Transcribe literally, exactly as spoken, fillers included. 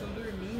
wants to lure me.